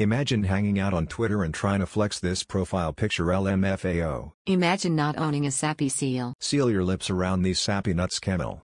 Imagine hanging out on Twitter and trying to flex this profile picture LMFAO. Imagine not owning a sappy seal. Seal your lips around these sappy nuts, Camel.